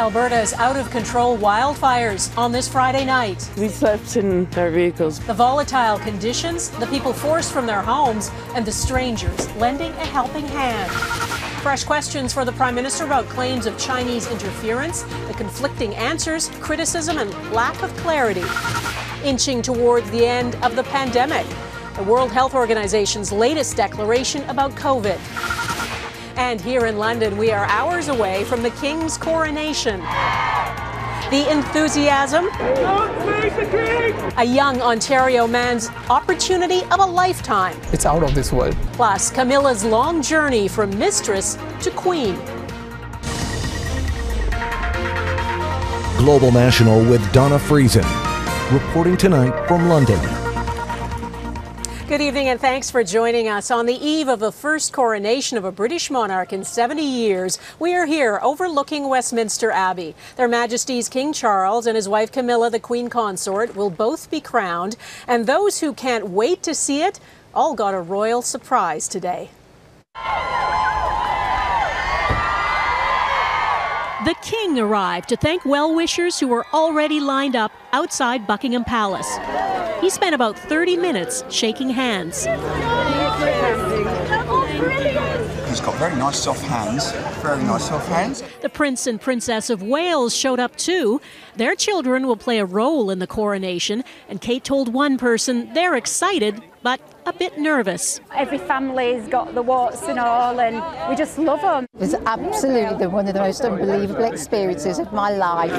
Alberta's out-of-control wildfires on this Friday night. We slept in our vehicles. The volatile conditions, the people forced from their homes, and the strangers lending a helping hand. Fresh questions for the Prime Minister about claims of Chinese interference, the conflicting answers, criticism, and lack of clarity. Inching towards the end of the pandemic, the World Health Organization's latest declaration about COVID. And here in London, we are hours away from the King's coronation. The enthusiasm, a young Ontario man's opportunity of a lifetime. It's out of this world. Plus, Camilla's long journey from mistress to queen. Global National with Dawna Friesen, reporting tonight from London. Good evening and thanks for joining us. On the eve of the first coronation of a British monarch in 70 years, we are here overlooking Westminster Abbey. Their Majesties King Charles and his wife Camilla, the Queen Consort, will both be crowned. And those who can't wait to see it all got a royal surprise today. The King arrived to thank well-wishers who were already lined up outside Buckingham Palace. He spent about 30 minutes shaking hands. He's got very nice soft hands, very nice soft hands. The Prince and Princess of Wales showed up too. Their children will play a role in the coronation, and Kate told one person they're excited but a bit nervous. Every family's got the warts and all, and we just love them. It's absolutely one of the most unbelievable experiences of my life.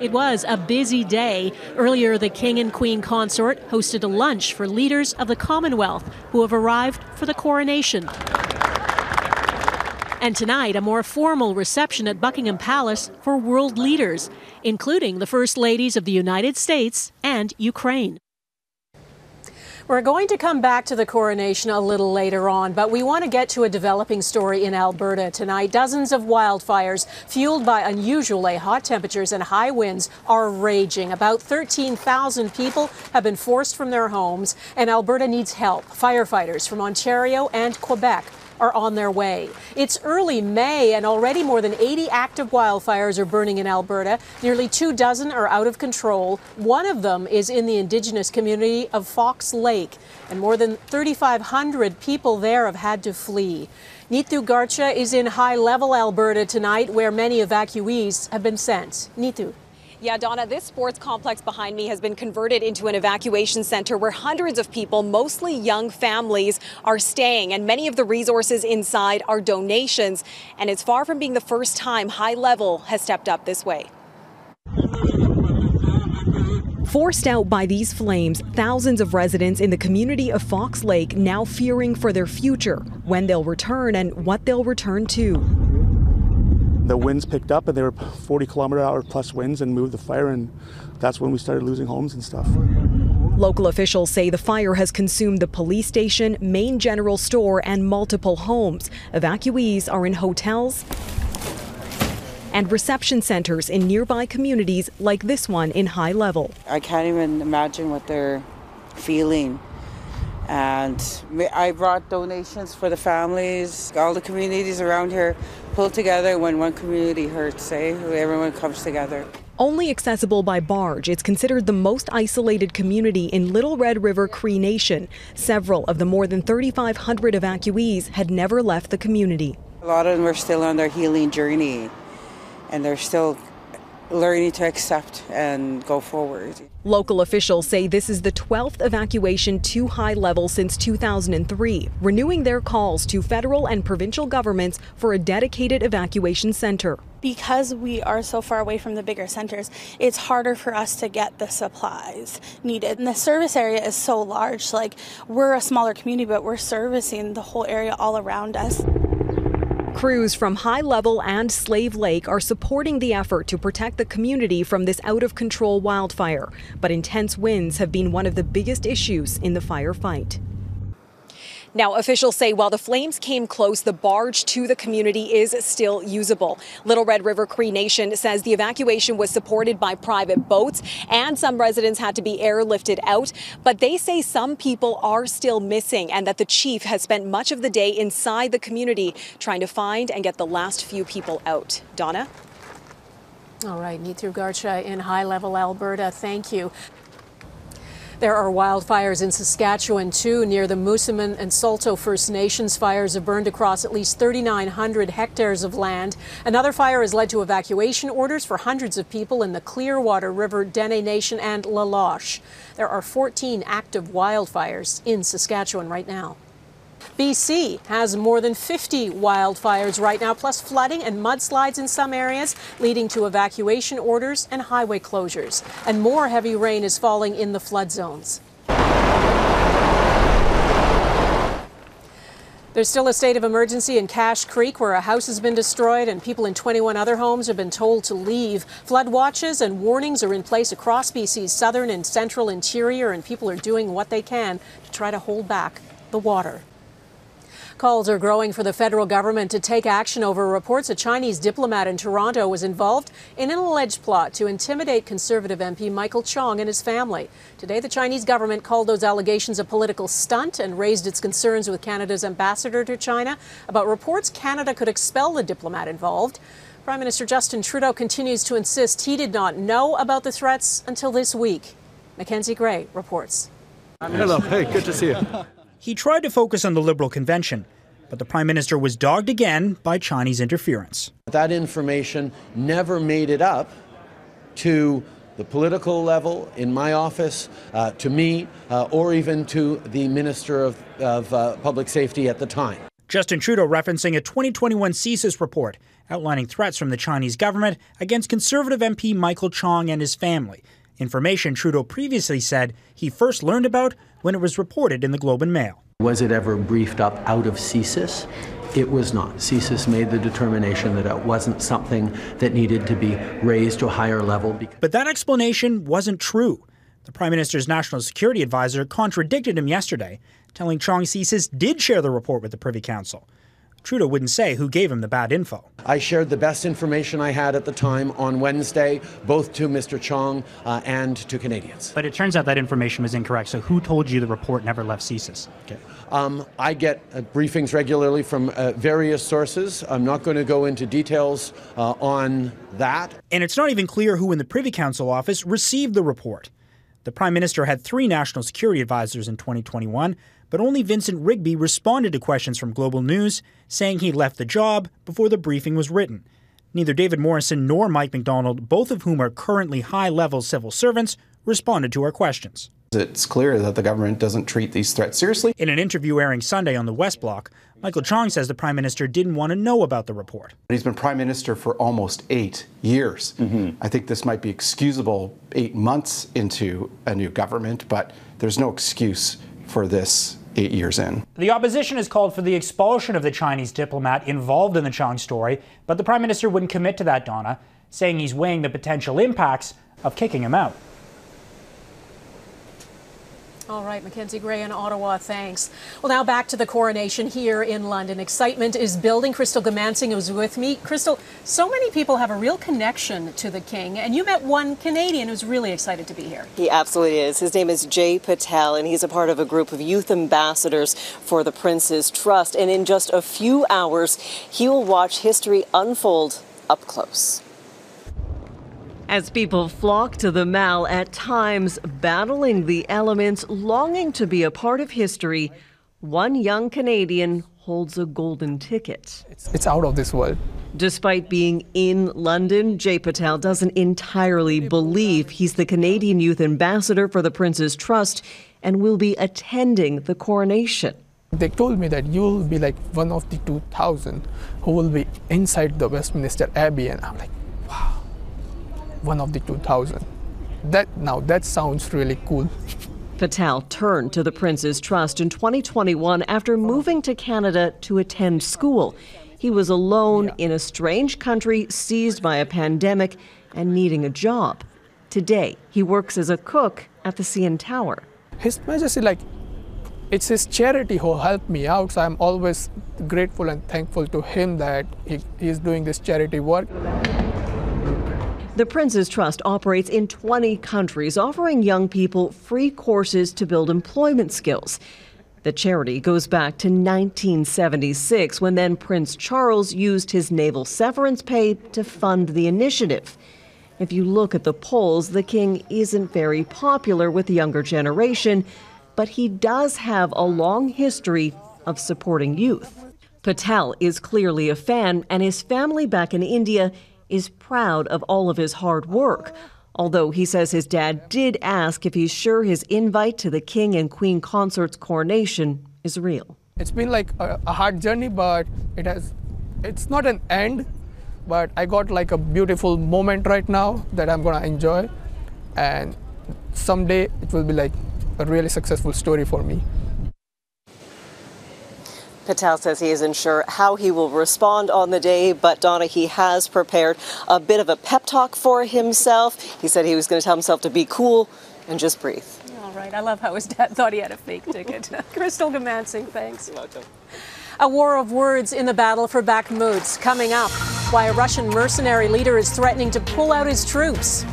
It was a busy day. Earlier, the King and Queen Consort hosted a lunch for leaders of the Commonwealth who have arrived for the coronation. And tonight, a more formal reception at Buckingham Palace for world leaders, including the First Ladies of the United States and Ukraine. We're going to come back to the coronation a little later on, but we want to get to a developing story in Alberta tonight. Dozens of wildfires fueled by unusually hot temperatures and high winds are raging. About 13,000 people have been forced from their homes, and Alberta needs help. Firefighters from Ontario and Quebec are on their way. It's early May and already more than 80 active wildfires are burning in Alberta. Nearly 24 are out of control. One of them is in the Indigenous community of Fox Lake, and more than 3,500 people there have had to flee. Neetu Garcha is in High Level, Alberta tonight, where many evacuees have been sent. Neetu. Yeah, Dawna, this sports complex behind me has been converted into an evacuation center where hundreds of people, mostly young families, are staying, and many of the resources inside are donations. And it's far from being the first time High Level has stepped up this way. Forced out by these flames, thousands of residents in the community of Fox Lake now fearing for their future, when they'll return and what they'll return to. The winds picked up, and they were 40-kilometer-hour plus winds and moved the fire, and that's when we started losing homes and stuff. Local officials say the fire has consumed the police station, main general store, and multiple homes. Evacuees are in hotels and reception centers in nearby communities like this one in High Level. I can't even imagine what they're feeling. And I brought donations for the families. All the communities around here pull together when one community hurts, eh? Everyone comes together. Only accessible by barge, it's considered the most isolated community in Little Red River Cree Nation. Several of the more than 3,500 evacuees had never left the community. A lot of them are still on their healing journey, and they're still learning to accept and go forward. Local officials say this is the 12th evacuation to High Level since 2003, renewing their calls to federal and provincial governments for a dedicated evacuation center. Because we are so far away from the bigger centers, it's harder for us to get the supplies needed. And the service area is so large, like we're a smaller community, but we're servicing the whole area all around us. Crews from High Level and Slave Lake are supporting the effort to protect the community from this out-of-control wildfire, but intense winds have been one of the biggest issues in the firefight. Now, officials say while the flames came close, the barge to the community is still usable. Little Red River Cree Nation says the evacuation was supported by private boats, and some residents had to be airlifted out. But they say some people are still missing, and that the chief has spent much of the day inside the community trying to find and get the last few people out. Dawna? All right, Neetu Garcha in High Level, Alberta. Thank you. There are wildfires in Saskatchewan, too, near the Moosomin and Salto First Nations. Fires have burned across at least 3,900 hectares of land. Another fire has led to evacuation orders for hundreds of people in the Clearwater River Dene Nation and La Loche. There are 14 active wildfires in Saskatchewan right now. BC has more than 50 wildfires right now, plus flooding and mudslides in some areas, leading to evacuation orders and highway closures. And more heavy rain is falling in the flood zones. There's still a state of emergency in Cache Creek, where a house has been destroyed and people in 21 other homes have been told to leave. Flood watches and warnings are in place across BC's southern and central interior, and people are doing what they can to try to hold back the water. Calls are growing for the federal government to take action over reports a Chinese diplomat in Toronto was involved in an alleged plot to intimidate Conservative MP Michael Chong and his family. Today, the Chinese government called those allegations a political stunt and raised its concerns with Canada's ambassador to China about reports Canada could expel the diplomat involved. Prime Minister Justin Trudeau continues to insist he did not know about the threats until this week. Mackenzie Gray reports. Hello. Hey, good to see you. He tried to focus on the Liberal convention, but the Prime Minister was dogged again by Chinese interference. That information never made it up to the political level, in my office, to me, or even to the Minister of Public Safety at the time. Justin Trudeau referencing a 2021 CSIS report outlining threats from the Chinese government against Conservative MP Michael Chong and his family. Information Trudeau previously said he first learned about when it was reported in the Globe and Mail. Was it ever briefed up out of CSIS? It was not. CSIS made the determination that it wasn't something that needed to be raised to a higher level. But that explanation wasn't true. The Prime Minister's National Security Advisor contradicted him yesterday, telling Chong CSIS did share the report with the Privy Council. Trudeau wouldn't say who gave him the bad info. I shared the best information I had at the time on Wednesday, both to Mr. Chong and to Canadians. But it turns out that information was incorrect. So who told you the report never left CSIS? Okay. I get briefings regularly from various sources. I'm not going to go into details on that. And it's not even clear who in the Privy Council office received the report. The Prime Minister had 3 national security advisors in 2021, but only Vincent Rigby responded to questions from Global News, saying he left the job before the briefing was written. Neither David Morrison nor Mike MacDonald, both of whom are currently high-level civil servants, responded to our questions. It's clear that the government doesn't treat these threats seriously. In an interview airing Sunday on the West Block, Michael Chong says the Prime Minister didn't want to know about the report. He's been Prime Minister for almost 8 years. I think this might be excusable 8 months into a new government, but there's no excuse for this 8 years in. The opposition has called for the expulsion of the Chinese diplomat involved in the Chong story, but the Prime Minister wouldn't commit to that, Dawna, saying he's weighing the potential impacts of kicking him out. All right, Mackenzie Gray in Ottawa, thanks. Well, now back to the coronation here in London. Excitement is building. Crystal Goomansingh is with me. Crystal, so many people have a real connection to the king, and you met one Canadian who's really excited to be here. He absolutely is. His name is Jay Patel, and he's a part of a group of youth ambassadors for the Prince's Trust. And in just a few hours, he will watch history unfold up close. As people flock to the Mall, at times battling the elements, longing to be a part of history, one young Canadian holds a golden ticket. It's out of this world. Despite being in London, Jay Patel doesn't entirely believe he's the Canadian Youth Ambassador for the Prince's Trust and will be attending the coronation. They told me that you'll be like one of the 2,000 who will be inside the Westminster Abbey, and I'm like, wow. One of the 2,000. That sounds really cool. Patel turned to the Prince's Trust in 2021 after moving to Canada to attend school. He was alone in a strange country, seized by a pandemic and needing a job. Today, he works as a cook at the CN Tower. His Majesty, it's his charity who helped me out, so I'm always grateful and thankful to him that he's doing this charity work. The Prince's Trust operates in 20 countries, offering young people free courses to build employment skills. The charity goes back to 1976, when then Prince Charles used his naval severance pay to fund the initiative. If you look at the polls, the king isn't very popular with the younger generation, but he does have a long history of supporting youth. Patel is clearly a fan, and his family back in India is proud of all of his hard work, although he says his dad did ask if he's sure his invite to the king and queen consort's coronation is real. It's been like a hard journey, but it's not an end. But I got like a beautiful moment right now that I'm gonna enjoy, and someday it will be like a really successful story for me. Patel says he isn't sure how he will respond on the day, but Dawna, he has prepared a bit of a pep talk for himself. He said he was going to tell himself to be cool and just breathe. All right. I love how his dad thought he had a fake ticket. Crystal Goomansingh, thanks. Welcome. A war of words in the battle for Bakhmut coming up. Why a Russian mercenary leader is threatening to pull out his troops.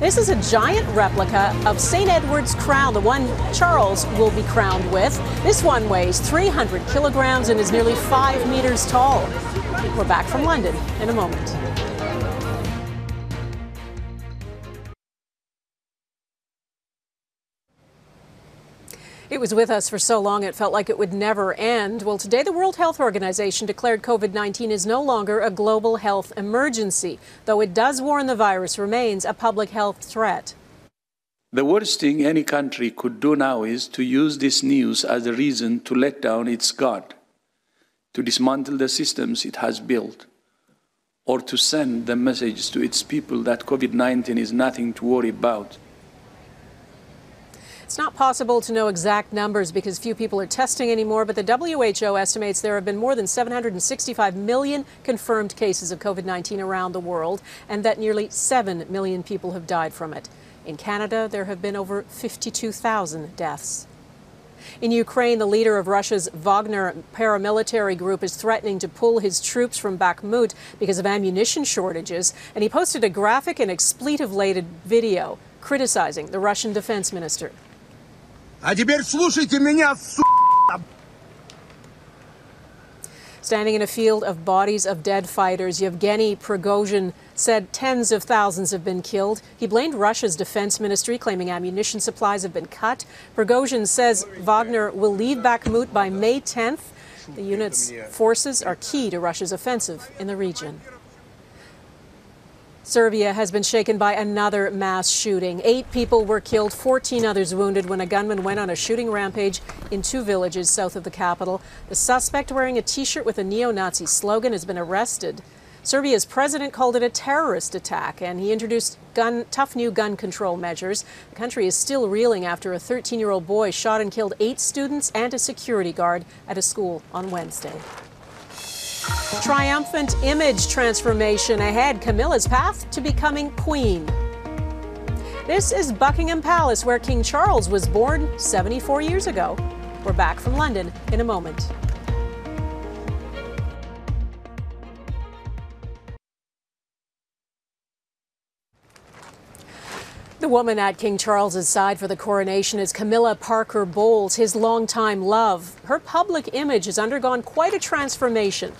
This is a giant replica of St. Edward's crown, the one Charles will be crowned with. This one weighs 300 kilograms and is nearly 5 meters tall. We're back from London in a moment. It was with us for so long it felt like it would never end. Well, today the World Health Organization declared COVID-19 is no longer a global health emergency, though it does warn the virus remains a public health threat. The worst thing any country could do now is to use this news as a reason to let down its guard, to dismantle the systems it has built, or to send the message to its people that COVID-19 is nothing to worry about. It's not possible to know exact numbers because few people are testing anymore, but the WHO estimates there have been more than 765 million confirmed cases of COVID-19 around the world, and that nearly 7 million people have died from it. In Canada, there have been over 52,000 deaths. In Ukraine, the leader of Russia's Wagner paramilitary group is threatening to pull his troops from Bakhmut because of ammunition shortages, and he posted a graphic and expletive-laden video criticizing the Russian defense minister. Standing in a field of bodies of dead fighters, Yevgeny Prigozhin said tens of thousands have been killed. He blamed Russia's defense ministry, claiming ammunition supplies have been cut. Prigozhin says Wagner will leave Bakhmut by May 10th. The unit's forces are key to Russia's offensive in the region. Serbia has been shaken by another mass shooting. 8 people were killed, 14 others wounded when a gunman went on a shooting rampage in 2 villages south of the capital. The suspect, wearing a T-shirt with a neo-Nazi slogan, has been arrested. Serbia's president called it a terrorist attack, and he introduced tough new gun control measures. The country is still reeling after a 13-year-old boy shot and killed 8 students and a security guard at a school on Wednesday. Triumphant image transformation ahead, Camilla's path to becoming queen. This is Buckingham Palace, where King Charles was born 74 years ago. We're back from London in a moment. The woman at King Charles's side for the coronation is Camilla Parker Bowles, his longtime love. Her public image has undergone quite a transformation.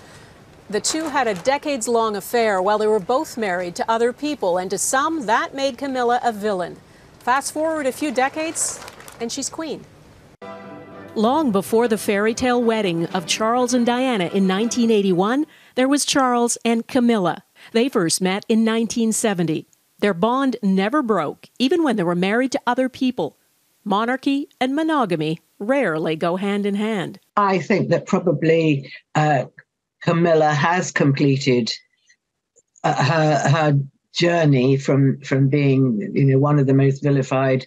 The two had a decades-long affair while they were both married to other people, and to some, that made Camilla a villain. Fast forward a few decades, and she's queen. Long before the fairy tale wedding of Charles and Diana in 1981, there was Charles and Camilla. They first met in 1970. Their bond never broke, even when they were married to other people. Monarchy and monogamy rarely go hand in hand. I think that probably Camilla has completed her journey from being, you know, one of the most vilified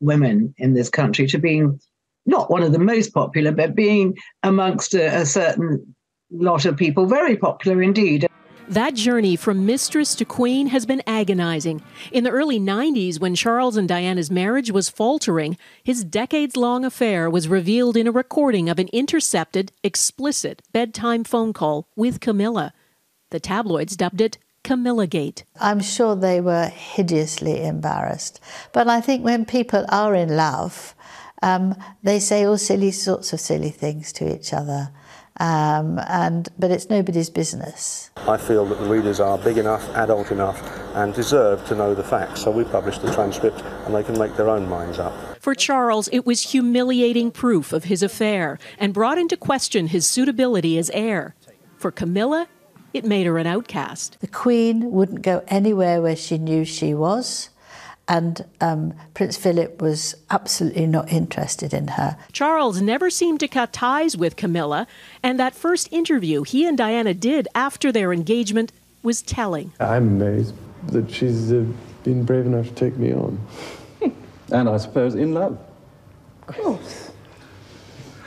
women in this country to being not one of the most popular, but being amongst a certain lot of people, very popular indeed. That journey from mistress to queen has been agonizing. In the early 90s, when Charles and Diana's marriage was faltering, his decades-long affair was revealed in a recording of an intercepted, explicit bedtime phone call with Camilla. The tabloids dubbed it Camillagate. I'm sure they were hideously embarrassed. But I think when people are in love, they say all sorts of silly things to each other. But it's nobody's business. I feel that the readers are big enough, adult enough and deserve to know the facts, so we publish the transcript and they can make their own minds up. For Charles, it was humiliating proof of his affair and brought into question his suitability as heir. For Camilla, it made her an outcast. The Queen wouldn't go anywhere where she knew she was. And Prince Philip was absolutely not interested in her. Charles never seemed to cut ties with Camilla, and that first interview he and Diana did after their engagement was telling. I'm amazed that she's been brave enough to take me on. And I suppose in love. Of course.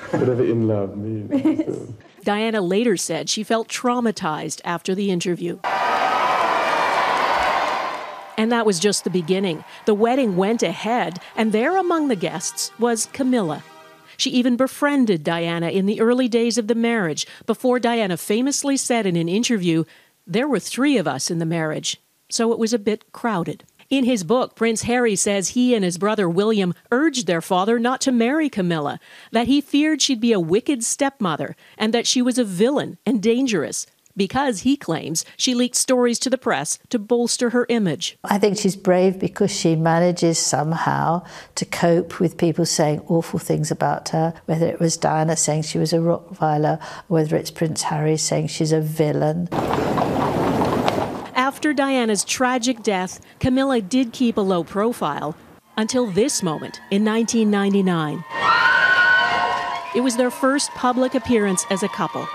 Whatever in love means. So. Diana later said she felt traumatized after the interview. And that was just the beginning. The wedding went ahead, and there among the guests was Camilla. She even befriended Diana in the early days of the marriage, before Diana famously said in an interview, "There were three of us in the marriage, so it was a bit crowded." In his book, Prince Harry says he and his brother William urged their father not to marry Camilla, that he feared she'd be a wicked stepmother, and that she was a villain and dangerous, because, he claims, she leaked stories to the press to bolster her image. I think she's brave because she manages somehow to cope with people saying awful things about her, whether it was Diana saying she was a rottweiler, whether it's Prince Harry saying she's a villain. After Diana's tragic death, Camilla did keep a low profile until this moment in 1999. It was their first public appearance as a couple.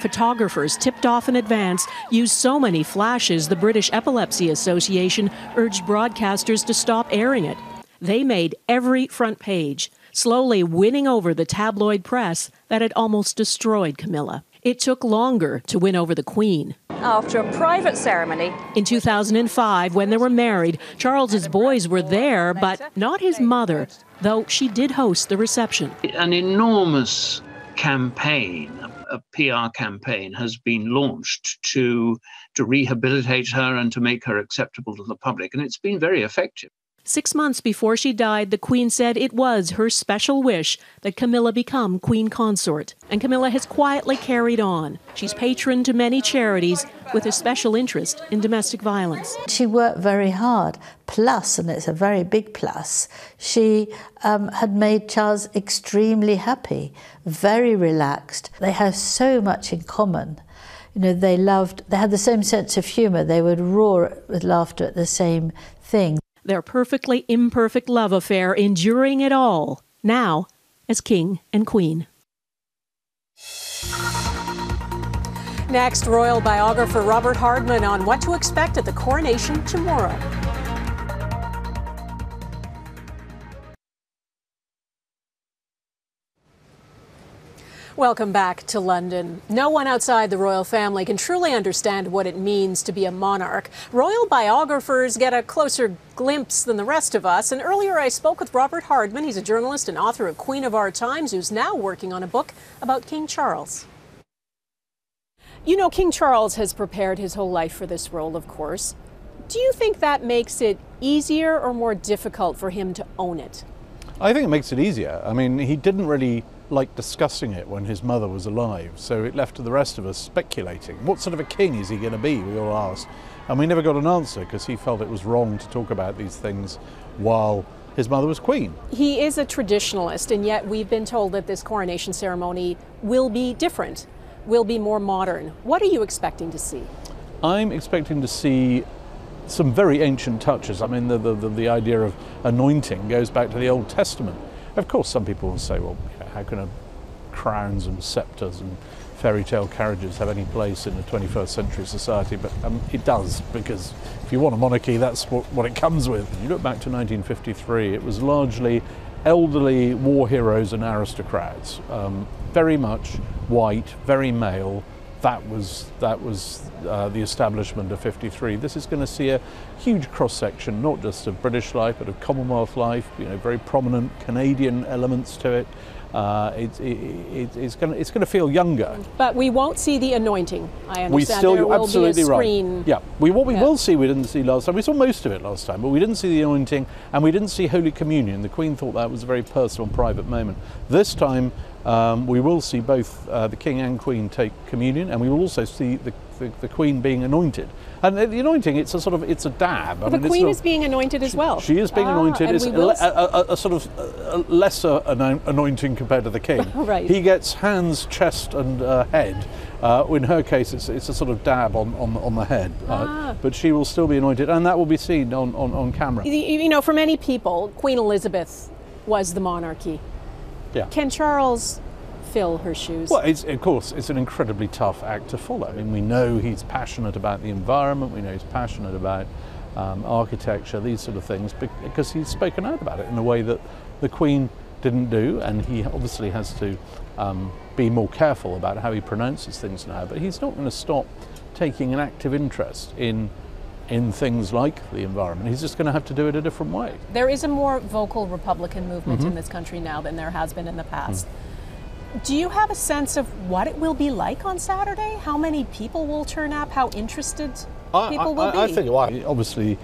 Photographers, tipped off in advance, used so many flashes the British Epilepsy Association urged broadcasters to stop airing it. They made every front page, slowly winning over the tabloid press that had almost destroyed Camilla. It took longer to win over the Queen. After a private ceremony. In 2005, when they were married, Charles's boys were there, but not his mother, though she did host the reception. An enormous campaign, a PR campaign, has been launched to rehabilitate her and to make her acceptable to the public, and it's been very effective. 6 months before she died, the Queen said it was her special wish that Camilla become Queen Consort, and Camilla has quietly carried on. She's patron to many charities with a special interest in domestic violence. She worked very hard, plus, and it's a very big plus, she had made Charles extremely happy, very relaxed. They have so much in common. You know, they had the same sense of humour, they would roar with laughter at the same thing. Their perfectly imperfect love affair, enduring it all, now as king and queen. Next, royal biographer Robert Hardman on what to expect at the coronation tomorrow. Welcome back to London. No one outside the royal family can truly understand what it means to be a monarch. Royal biographers get a closer glimpse than the rest of us. And earlier I spoke with Robert Hardman. He's a journalist and author of Queen of Our Times, who's now working on a book about King Charles. You know, King Charles has prepared his whole life for this role, of course. Do you think that makes it easier or more difficult for him to own it? I think it makes it easier. I mean, he didn't really like discussing it when his mother was alive, so it left to the rest of us speculating. What sort of a king is he going to be, we all asked. And we never got an answer because he felt it was wrong to talk about these things while his mother was queen. He is a traditionalist, and yet we've been told that this coronation ceremony will be different, will be more modern. What are you expecting to see? I'm expecting to see some very ancient touches. I mean, the idea of anointing goes back to the Old Testament. Of course, some people will say, well, how can crowns and scepters and fairy tale carriages have any place in a 21st century society? But it does, because if you want a monarchy, that's what it comes with. You look back to 1953, it was largely elderly war heroes and aristocrats, very much white, very male. That was the establishment of 53. This is going to see a huge cross-section, not just of British life, but of Commonwealth life, you know, very prominent Canadian elements to it. It's going to feel younger. But we won't see the anointing, I understand. There will be a screen. Yeah. What we will see, we didn't see last time. We saw most of it last time, but we didn't see the anointing and we didn't see Holy Communion. The Queen thought that was a very personal, private moment. This time, We will see both the King and Queen take communion, and we will also see the Queen being anointed. And the anointing, it's a sort of, it's a dab. Well, I mean, the Queen is being anointed as well. She is being anointed. It's a sort of a lesser anointing compared to the King. Right. He gets hands, chest and head. In her case, it's a sort of dab on the head, but she will still be anointed, and that will be seen on camera. You know, for many people, Queen Elizabeth was the monarchy. Yeah. Can Charles fill her shoes? Well, of course, it's an incredibly tough act to follow. I mean, we know he's passionate about the environment, we know he's passionate about architecture, these sort of things, because he's spoken out about it in a way that the Queen didn't do, and he obviously has to be more careful about how he pronounces things now. But he's not going to stop taking an active interest in things like the environment. He's just going to have to do it a different way. There is a more vocal Republican movement in this country now than there has been in the past. Do you have a sense of what it will be like on Saturday? How many people will turn up? How interested people will be? I think, well, obviously,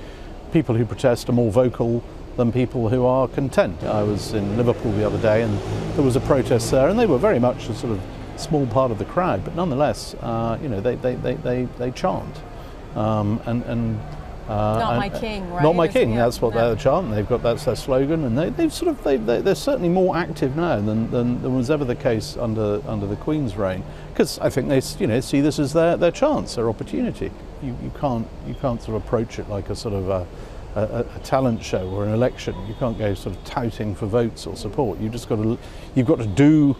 people who protest are more vocal than people who are content. I was in Liverpool the other day, and there was a protest there, and they were very much a sort of small part of the crowd, but nonetheless, you know, they chant. Not my king, right? Not my king. Yeah. That's what they're chanting. They've got that's their slogan, and they're certainly more active now than was ever the case under the Queen's reign, because I think they see this as their chance, their opportunity. You can't sort of approach it like a sort of a talent show or an election. You can't go sort of touting for votes or support. You just you've got to do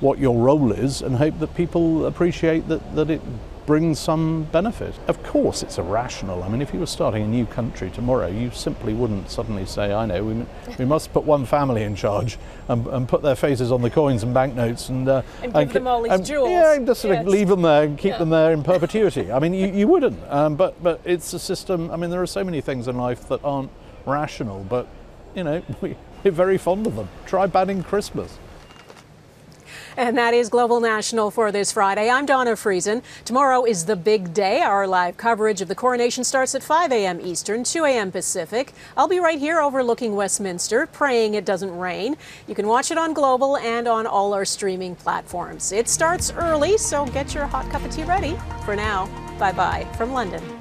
what your role is and hope that people appreciate that it brings some benefit. Of course it's irrational. I mean, if you were starting a new country tomorrow, you simply wouldn't suddenly say, I know, we must put one family in charge and put their faces on the coins and banknotes and give them all these jewels. Yeah, and just sort of leave them there and keep them there in perpetuity. I mean, you wouldn't, but it's a system. I mean, there are so many things in life that aren't rational, but, you know, we're very fond of them. Try banning Christmas. And that is Global National for this Friday. I'm Dawna Friesen. Tomorrow is the big day. Our live coverage of the coronation starts at 5 a.m. Eastern, 2 a.m. Pacific. I'll be right here overlooking Westminster, praying it doesn't rain. You can watch it on Global and on all our streaming platforms. It starts early, so get your hot cup of tea ready. For now, bye-bye from London.